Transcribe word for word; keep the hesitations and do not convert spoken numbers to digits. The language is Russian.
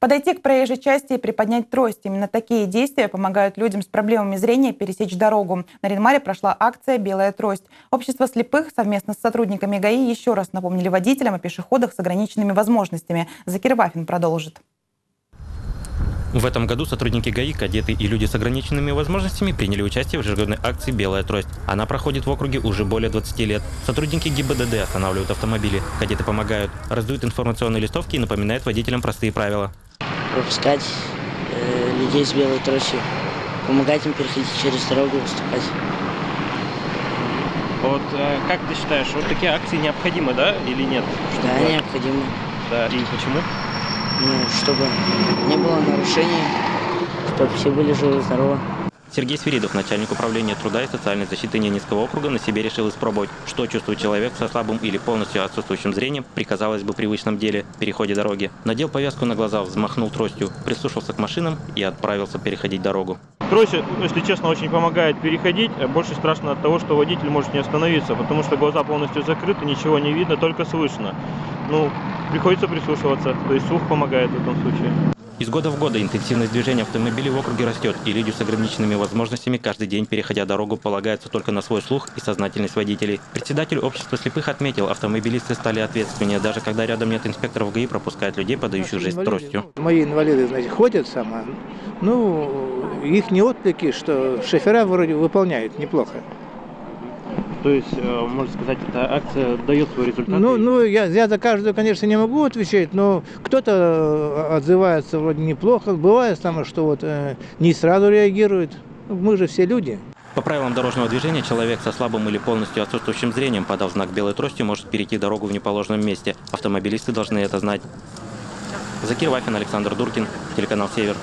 Подойти к проезжей части и приподнять трость. Именно такие действия помогают людям с проблемами зрения пересечь дорогу. На Нарьян-Маре прошла акция «Белая трость». Общество слепых совместно с сотрудниками ГАИ еще раз напомнили водителям о пешеходах с ограниченными возможностями. Закир Вафин продолжит. В этом году сотрудники ГАИ, кадеты и люди с ограниченными возможностями приняли участие в ежегодной акции «Белая трость». Она проходит в округе уже более двадцати лет. Сотрудники ГИБДД останавливают автомобили. Кадеты помогают, раздают информационные листовки и напоминают водителям простые правила. Пропускать э, людей с белой тростью, помогать им переходить через дорогу, выступать. Вот э, как ты считаешь, вот такие акции необходимы, да, или нет? Чтобы... Да, необходимы. Да, и почему? Ну, чтобы не было нарушений, чтобы все были живы-здоровы. Сергей Свиридов, начальник управления труда и социальной защиты Ненецкого округа, на себе решил испробовать, что чувствует человек со слабым или полностью отсутствующим зрением при, казалось бы, привычном деле – переходе дороги. Надел повязку на глаза, взмахнул тростью, прислушался к машинам и отправился переходить дорогу. Трость, если честно, очень помогает переходить. Больше страшно от того, что водитель может не остановиться, потому что глаза полностью закрыты, ничего не видно, только слышно. Ну, приходится прислушиваться, то есть слух помогает в этом случае. Из года в год интенсивность движения автомобилей в округе растет, и люди с ограниченными возможностями каждый день, переходя дорогу, полагаются только на свой слух и сознательность водителей. Председатель общества слепых отметил, автомобилисты стали ответственнее, даже когда рядом нет инспекторов ГАИ, пропускают людей, подающих жизнь тростью. Мои инвалиды, знаете, ходят сама, ну, их не отклики, что шофера вроде выполняют неплохо. То есть, можно сказать, эта акция дает свой результат? Ну, ну я, я за каждую, конечно, не могу отвечать, но кто-то отзывается вроде неплохо. Бывает, там, что вот не сразу реагирует. Мы же все люди. По правилам дорожного движения, человек со слабым или полностью отсутствующим зрением, подав знак белой тростью, может перейти дорогу в неположенном месте. Автомобилисты должны это знать. Закир Вафин, Александр Дуркин, телеканал «Север».